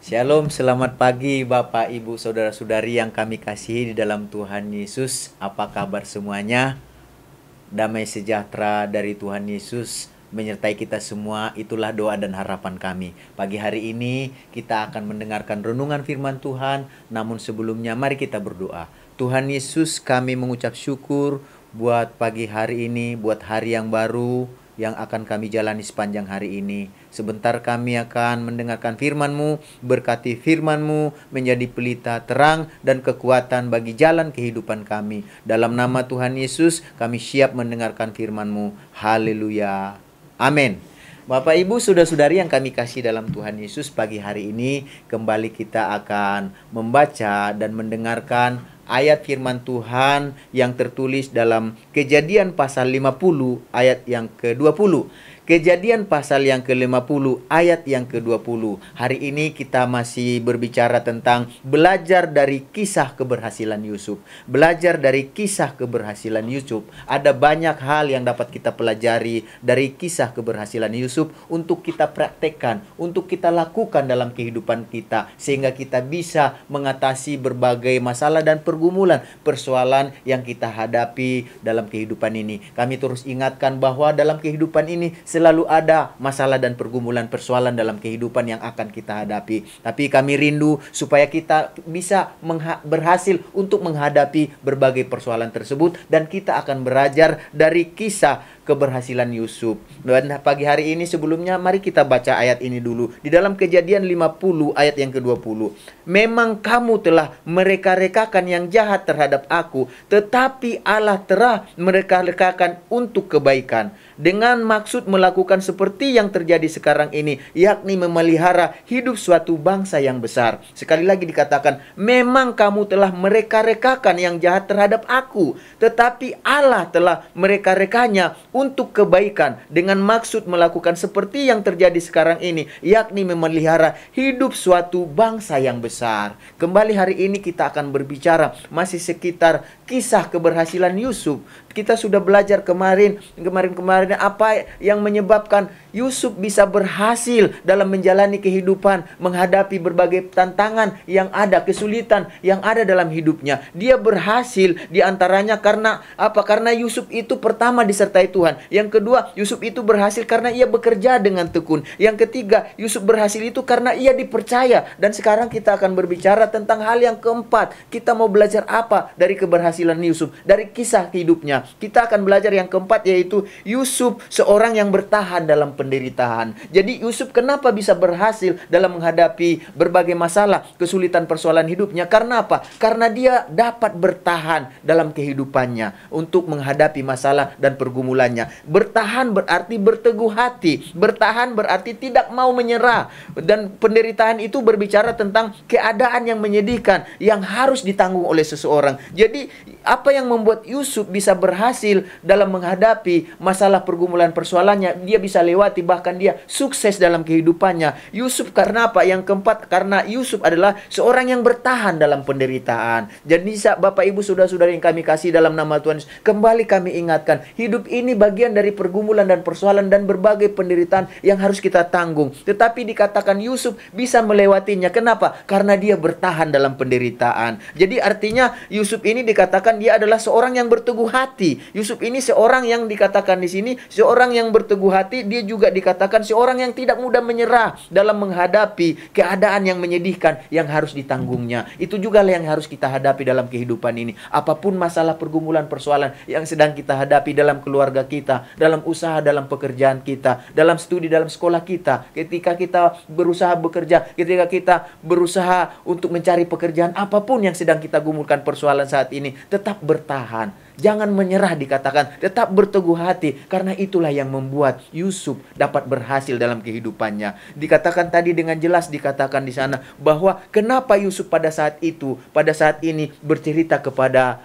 Shalom, selamat pagi Bapak, Ibu, Saudara-saudari yang kami kasihi di dalam Tuhan Yesus. Apa kabar semuanya? Damai sejahtera dari Tuhan Yesus menyertai kita semua, itulah doa dan harapan kami. Pagi hari ini kita akan mendengarkan renungan firman Tuhan, namun sebelumnya mari kita berdoa. Tuhan Yesus, kami mengucap syukur buat pagi hari ini, buat hari yang baru yang akan kami jalani sepanjang hari ini. Sebentar kami akan mendengarkan firman-Mu, berkati firman-Mu menjadi pelita terang dan kekuatan bagi jalan kehidupan kami. Dalam nama Tuhan Yesus, kami siap mendengarkan firman-Mu. Haleluya. Amin. Bapak, Ibu, Saudara-saudari yang kami kasih dalam Tuhan Yesus, pagi hari ini kembali kita akan membaca dan mendengarkan ayat firman Tuhan yang tertulis dalam Kejadian pasal 50 ayat yang ke-20. Kejadian pasal yang ke-50 ayat yang ke-20. Hari ini kita masih berbicara tentang belajar dari kisah keberhasilan Yusuf. Belajar dari kisah keberhasilan Yusuf. Ada banyak hal yang dapat kita pelajari dari kisah keberhasilan Yusuf untuk kita praktekkan, untuk kita lakukan dalam kehidupan kita, sehingga kita bisa mengatasi berbagai masalah dan pergumulan, persoalan yang kita hadapi dalam kehidupan ini. Kami terus ingatkan bahwa dalam kehidupan ini selalu ada masalah dan pergumulan, persoalan dalam kehidupan yang akan kita hadapi. Tapi kami rindu supaya kita bisa berhasil untuk menghadapi berbagai persoalan tersebut, dan kita akan belajar dari kisah keberhasilan Yusuf. Dan pagi hari ini sebelumnya mari kita baca ayat ini dulu. Di dalam Kejadian 50 ayat yang ke-20. Memang kamu telah mereka-rekakan yang jahat terhadap aku, tetapi Allah telah mereka-rekakan untuk kebaikan, dengan maksud melakukan seperti yang terjadi sekarang ini, yakni memelihara hidup suatu bangsa yang besar. Sekali lagi dikatakan, memang kamu telah mereka-rekakan yang jahat terhadap aku, tetapi Allah telah mereka-rekanya untuk kebaikan, dengan maksud melakukan seperti yang terjadi sekarang ini, yakni memelihara hidup suatu bangsa yang besar. Kembali hari ini kita akan berbicara masih sekitar kisah keberhasilan Yusuf. Kita sudah belajar kemarin apa yang menyebabkan Yusuf bisa berhasil dalam menjalani kehidupan, menghadapi berbagai tantangan yang ada, kesulitan yang ada dalam hidupnya. Dia berhasil diantaranya karena apa? Karena Yusuf itu pertama disertai Tuhan. Yang kedua, Yusuf itu berhasil karena ia bekerja dengan tekun. Yang ketiga, Yusuf berhasil itu karena ia dipercaya. Dan sekarang kita akan berbicara tentang hal yang keempat. Kita mau belajar apa dari keberhasilan Yusuf, dari kisah hidupnya? Kita akan belajar yang keempat, yaitu Yusuf seorang yang bertahan dalam penderitaan. Jadi Yusuf kenapa bisa berhasil dalam menghadapi berbagai masalah, kesulitan, persoalan hidupnya? Karena apa? Karena dia dapat bertahan dalam kehidupannya untuk menghadapi masalah dan pergumulannya. Bertahan berarti berteguh hati. Bertahan berarti tidak mau menyerah. Dan penderitaan itu berbicara tentang keadaan yang menyedihkan yang harus ditanggung oleh seseorang. Jadi apa yang membuat Yusuf bisa berhasil dalam menghadapi masalah pergumulan persoalannya, dia bisa lewati, bahkan dia sukses dalam kehidupannya. Yusuf karena apa? Yang keempat, karena Yusuf adalah seorang yang bertahan dalam penderitaan. Jadi Bapak, Ibu, Saudara-saudari yang kami kasih dalam nama Tuhan, kembali kami ingatkan, hidup ini bagian dari pergumulan dan persoalan dan berbagai penderitaan yang harus kita tanggung. Tetapi dikatakan Yusuf bisa melewatinya. Kenapa? Karena dia bertahan dalam penderitaan. Jadi artinya Yusuf ini dikatakan dia adalah seorang yang berteguh hati. Yusuf ini seorang yang dikatakan di sini seorang yang berteguh hati. Dia juga dikatakan seorang yang tidak mudah menyerah dalam menghadapi keadaan yang menyedihkan yang harus ditanggungnya. Itu juga yang harus kita hadapi dalam kehidupan ini. Apapun masalah, pergumulan, persoalan yang sedang kita hadapi dalam keluarga kita, dalam usaha, dalam pekerjaan kita, dalam studi, dalam sekolah kita, ketika kita berusaha bekerja, ketika kita berusaha untuk mencari pekerjaan, apapun yang sedang kita gumulkan persoalan saat ini, tetap bertahan. Jangan menyerah dikatakan, tetap berteguh hati. Karena itulah yang membuat Yusuf dapat berhasil dalam kehidupannya. Dikatakan tadi dengan jelas, dikatakan di sana bahwa kenapa Yusuf pada saat itu, pada saat ini bercerita kepada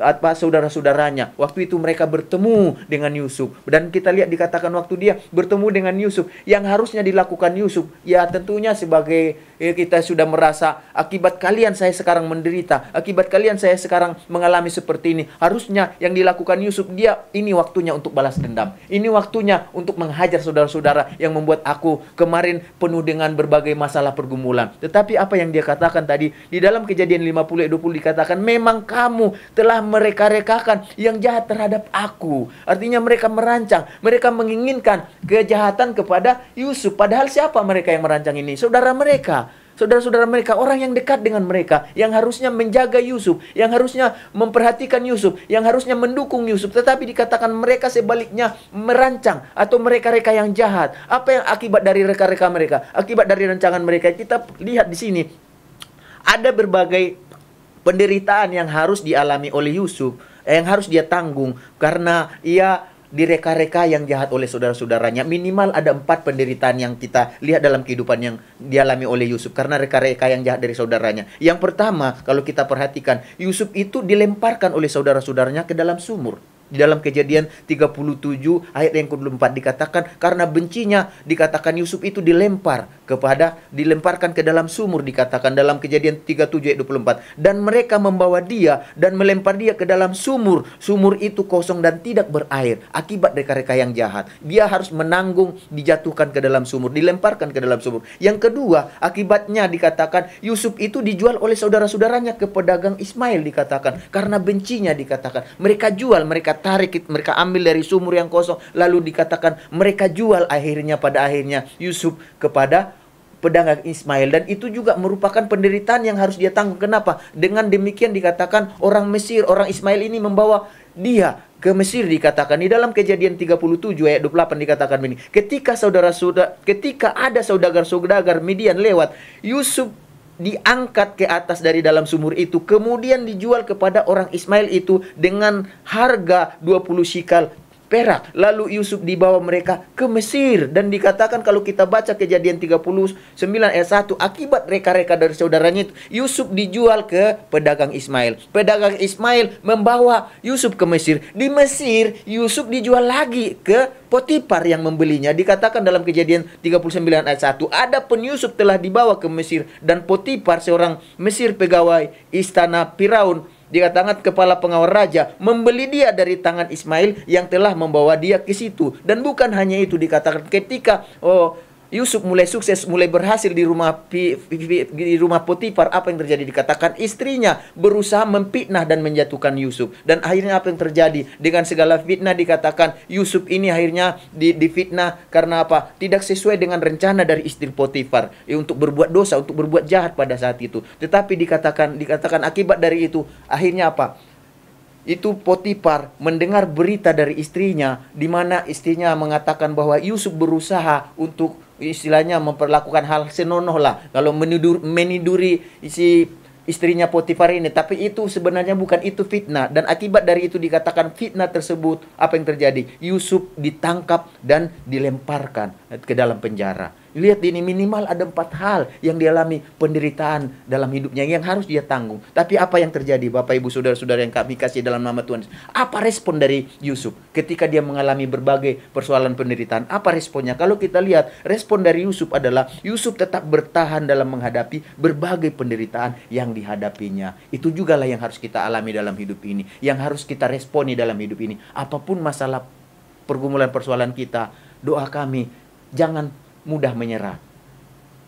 apa saudara-saudaranya. Waktu itu mereka bertemu dengan Yusuf. Dan kita lihat dikatakan waktu dia bertemu dengan Yusuf, yang harusnya dilakukan Yusuf, ya tentunya sebagai kita sudah merasa, akibat kalian saya sekarang menderita, akibat kalian saya sekarang mengalami seperti ini. Harusnya yang dilakukan Yusuf, dia ini waktunya untuk balas dendam, ini waktunya untuk menghajar saudara-saudara yang membuat aku kemarin penuh dengan berbagai masalah pergumulan. Tetapi apa yang dia katakan tadi di dalam Kejadian 50:20 dikatakan, memang kamu telah mereka-rekakan yang jahat terhadap aku. Artinya mereka merancang, mereka menginginkan kejahatan kepada Yusuf. Padahal siapa mereka yang merancang ini? Saudara mereka, saudara-saudara mereka, orang yang dekat dengan mereka, yang harusnya menjaga Yusuf, yang harusnya memperhatikan Yusuf, yang harusnya mendukung Yusuf. Tetapi dikatakan mereka sebaliknya merancang, atau mereka-reka yang jahat. Apa yang akibat dari reka-reka mereka, akibat dari rancangan mereka? Kita lihat di sini ada berbagai penderitaan yang harus dialami oleh Yusuf, yang harus dia tanggung karena ia direka-reka yang jahat oleh saudara-saudaranya. Minimal ada 4 penderitaan yang kita lihat dalam kehidupan yang dialami oleh Yusuf karena reka-reka yang jahat dari saudaranya. Yang pertama, kalau kita perhatikan, Yusuf itu dilemparkan oleh saudara-saudaranya ke dalam sumur. Di dalam Kejadian 37:24 dikatakan, karena bencinya dikatakan Yusuf itu dilemparkan ke dalam sumur, dikatakan dalam Kejadian 37:24. Dan mereka membawa dia dan melempar dia ke dalam sumur. Sumur itu kosong dan tidak berair, akibat reka-reka yang jahat. Dia harus menanggung dijatuhkan ke dalam sumur, dilemparkan ke dalam sumur. Yang kedua, akibatnya dikatakan Yusuf itu dijual oleh saudara-saudaranya ke pedagang Ismail, dikatakan karena bencinya, dikatakan mereka jual, mereka tarik, mereka ambil dari sumur yang kosong, lalu dikatakan mereka jual akhirnya, pada akhirnya Yusuf kepada pedagang Ismail. Dan itu juga merupakan penderitaan yang harus dia tanggung. Kenapa? Dengan demikian dikatakan orang Mesir, orang Ismail ini membawa dia ke Mesir, dikatakan di dalam Kejadian 37:28 dikatakan ini, ketika ada saudagar-saudagar Midian lewat, Yusuf diangkat ke atas dari dalam sumur itu, kemudian dijual kepada orang Ismail itu dengan harga 20 shikal perak. Lalu Yusuf dibawa mereka ke Mesir. Dan dikatakan kalau kita baca Kejadian 39:1, akibat reka-reka dari saudaranya itu, Yusuf dijual ke pedagang Ismail. Pedagang Ismail membawa Yusuf ke Mesir. Di Mesir Yusuf dijual lagi ke Potifar yang membelinya. Dikatakan dalam Kejadian 39:1, adapun Yusuf telah dibawa ke Mesir, dan Potifar, seorang Mesir pegawai istana Firaun, dikatakan kepala pengawal raja, membeli dia dari tangan Ismail yang telah membawa dia ke situ. Dan bukan hanya itu, dikatakan ketika Yusuf mulai sukses, mulai berhasil di rumah Potifar, apa yang terjadi? Dikatakan istrinya berusaha memfitnah dan menjatuhkan Yusuf. Dan akhirnya apa yang terjadi? Dengan segala fitnah dikatakan Yusuf ini akhirnya difitnah karena apa? Tidak sesuai dengan rencana dari istri Potifar untuk berbuat dosa, untuk berbuat jahat pada saat itu. Tetapi dikatakan akibat dari itu akhirnya apa? Itu Potifar mendengar berita dari istrinya, di mana istrinya mengatakan bahwa Yusuf berusaha untuk istilahnya memperlakukan hal senonoh lah, kalau meniduri si istrinya Potifar ini. Tapi itu sebenarnya bukan, itu fitnah. Dan akibat dari itu dikatakan fitnah tersebut, apa yang terjadi? Yusuf ditangkap dan dilemparkan ke dalam penjara. Lihat ini, minimal ada 4 hal yang dialami penderitaan dalam hidupnya yang harus dia tanggung. Tapi apa yang terjadi, Bapak, Ibu, Saudara-saudara yang kami kasih dalam nama Tuhan? Apa respon dari Yusuf ketika dia mengalami berbagai persoalan penderitaan? Apa responnya? Kalau kita lihat, respon dari Yusuf adalah Yusuf tetap bertahan dalam menghadapi berbagai penderitaan yang dihadapinya. Itu jugalah yang harus kita alami dalam hidup ini, yang harus kita responi dalam hidup ini. Apapun masalah pergumulan persoalan kita, doa kami, jangan mudah menyerah.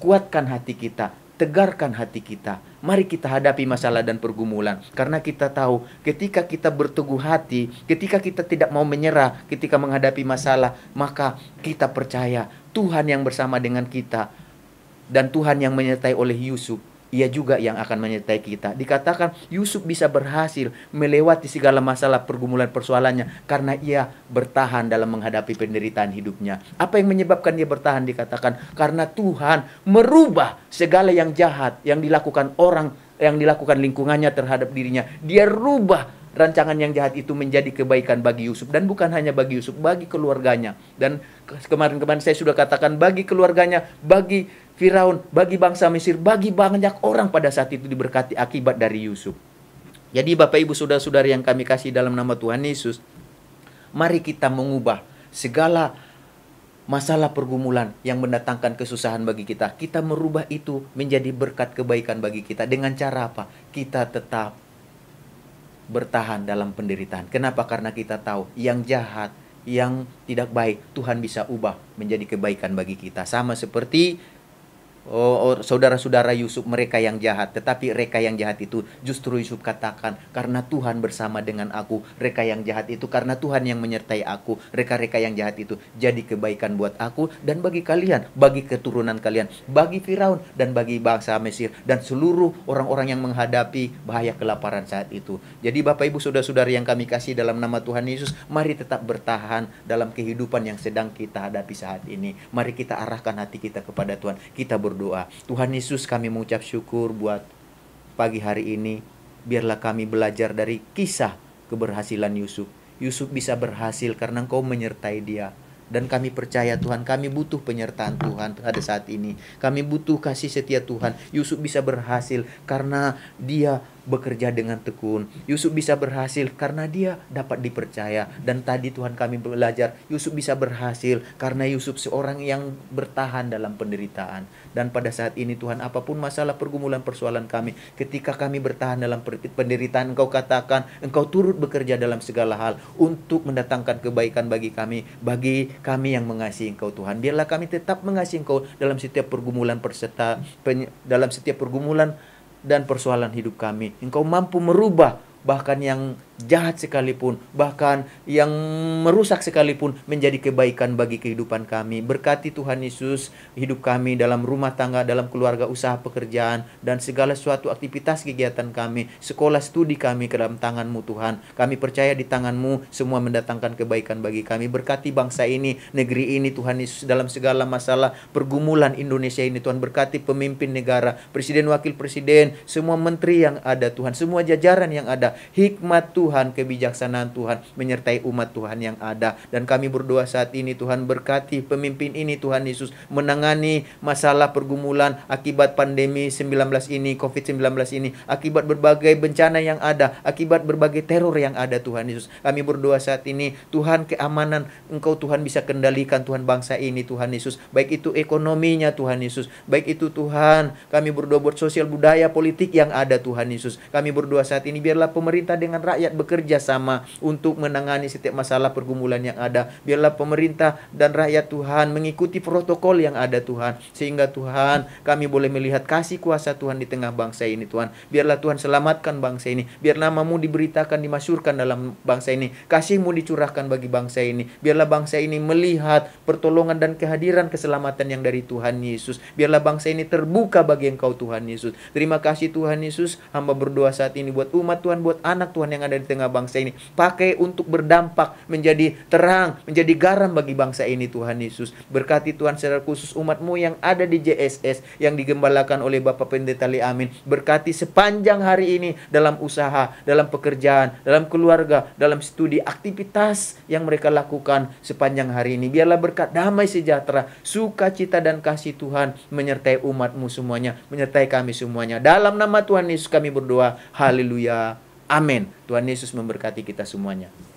Kuatkan hati kita, tegarkan hati kita. Mari kita hadapi masalah dan pergumulan, karena kita tahu ketika kita berteguh hati, ketika kita tidak mau menyerah ketika menghadapi masalah, maka kita percaya Tuhan yang bersama dengan kita. Dan Tuhan yang menyertai oleh Yusuf, ia juga yang akan menyertai kita. Dikatakan Yusuf bisa berhasil melewati segala masalah pergumulan persoalannya karena ia bertahan dalam menghadapi penderitaan hidupnya. Apa yang menyebabkan dia bertahan? Dikatakan karena Tuhan merubah segala yang jahat yang dilakukan orang, yang dilakukan lingkungannya terhadap dirinya. Dia rubah rancangan yang jahat itu menjadi kebaikan bagi Yusuf. Dan bukan hanya bagi Yusuf, bagi keluarganya. Dan kemarin-kemarin saya sudah katakan, bagi keluarganya, bagi Firaun, bagi bangsa Mesir, bagi banyak orang pada saat itu diberkati akibat dari Yusuf. Jadi Bapak Ibu Saudara-saudari yang kami kasih dalam nama Tuhan Yesus, mari kita mengubah segala masalah pergumulan yang mendatangkan kesusahan bagi kita. Kita merubah itu menjadi berkat kebaikan bagi kita. Dengan cara apa? Kita tetap bertahan dalam penderitaan. Kenapa? Karena kita tahu yang jahat, yang tidak baik, Tuhan bisa ubah menjadi kebaikan bagi kita. Sama seperti saudara-saudara Yusuf, mereka yang jahat. Tetapi reka yang jahat itu, justru Yusuf katakan, karena Tuhan bersama dengan aku. Reka yang jahat itu, karena Tuhan yang menyertai aku. Reka-reka yang jahat itu jadi kebaikan buat aku dan bagi kalian, bagi keturunan kalian, bagi Firaun dan bagi bangsa Mesir, dan seluruh orang-orang yang menghadapi bahaya kelaparan saat itu. Jadi Bapak Ibu Saudara-saudari yang kami kasih dalam nama Tuhan Yesus, mari tetap bertahan dalam kehidupan yang sedang kita hadapi saat ini. Mari kita arahkan hati kita kepada Tuhan. Kita berdoa. Tuhan Yesus, kami mengucap syukur buat pagi hari ini. Biarlah kami belajar dari kisah keberhasilan Yusuf. Yusuf bisa berhasil karena Engkau menyertai dia. Dan kami percaya Tuhan, kami butuh penyertaan Tuhan pada saat ini. Kami butuh kasih setia Tuhan. Yusuf bisa berhasil karena dia bekerja dengan tekun. Yusuf bisa berhasil karena dia dapat dipercaya. Dan tadi Tuhan, kami belajar Yusuf bisa berhasil karena Yusuf seorang yang bertahan dalam penderitaan. Dan pada saat ini Tuhan, apapun masalah pergumulan persoalan kami, ketika kami bertahan dalam penderitaan, Engkau katakan Engkau turut bekerja dalam segala hal untuk mendatangkan kebaikan bagi kami, bagi kami yang mengasihi Engkau Tuhan. Biarlah kami tetap mengasihi Engkau dalam setiap pergumulan dalam setiap pergumulan dan persoalan hidup kami. Engkau mampu merubah bahkan yang jahat sekalipun, bahkan yang merusak sekalipun menjadi kebaikan bagi kehidupan kami. Berkati Tuhan Yesus hidup kami dalam rumah tangga, dalam keluarga, usaha, pekerjaan, dan segala suatu aktivitas kegiatan kami, sekolah, studi kami ke dalam tangan-Mu Tuhan. Kami percaya di tangan-Mu semua mendatangkan kebaikan bagi kami. Berkati bangsa ini, negeri ini Tuhan Yesus, dalam segala masalah pergumulan Indonesia ini Tuhan. Berkati pemimpin negara, presiden, wakil presiden, semua menteri yang ada Tuhan, semua jajaran yang ada. Hikmat Tuhan, kebijaksanaan Tuhan menyertai umat Tuhan yang ada. Dan kami berdoa saat ini Tuhan, berkati pemimpin ini Tuhan Yesus, menangani masalah pergumulan akibat pandemi 19 ini, COVID-19 ini, akibat berbagai bencana yang ada, akibat berbagai teror yang ada Tuhan Yesus. Kami berdoa saat ini Tuhan, keamanan Engkau Tuhan bisa kendalikan Tuhan bangsa ini Tuhan Yesus, baik itu ekonominya Tuhan Yesus, baik itu Tuhan, kami berdoa buat sosial budaya politik yang ada Tuhan Yesus. Kami berdoa saat ini biarlah pemerintah dengan rakyat bekerja sama untuk menangani setiap masalah pergumulan yang ada. Biarlah pemerintah dan rakyat Tuhan mengikuti protokol yang ada Tuhan, sehingga Tuhan kami boleh melihat kasih kuasa Tuhan di tengah bangsa ini Tuhan. Biarlah Tuhan selamatkan bangsa ini, biar nama-Mu diberitakan, dimasyurkan dalam bangsa ini, kasih-Mu dicurahkan bagi bangsa ini. Biarlah bangsa ini melihat pertolongan dan kehadiran keselamatan yang dari Tuhan Yesus. Biarlah bangsa ini terbuka bagi Engkau Tuhan Yesus. Terima kasih Tuhan Yesus. Hamba berdoa saat ini buat umat Tuhan, buat anak Tuhan yang ada di tengah bangsa ini. Pakai untuk berdampak, menjadi terang, menjadi garam bagi bangsa ini Tuhan Yesus. Berkati Tuhan secara khusus umat-Mu yang ada di JSS, yang digembalakan oleh Bapak Pendeta Amin. Berkati sepanjang hari ini dalam usaha, dalam pekerjaan, dalam keluarga, dalam studi, aktivitas yang mereka lakukan sepanjang hari ini. Biarlah berkat damai sejahtera, sukacita dan kasih Tuhan menyertai umat-Mu semuanya, menyertai kami semuanya. Dalam nama Tuhan Yesus kami berdoa. Haleluya. Amin. Tuhan Yesus memberkati kita semuanya.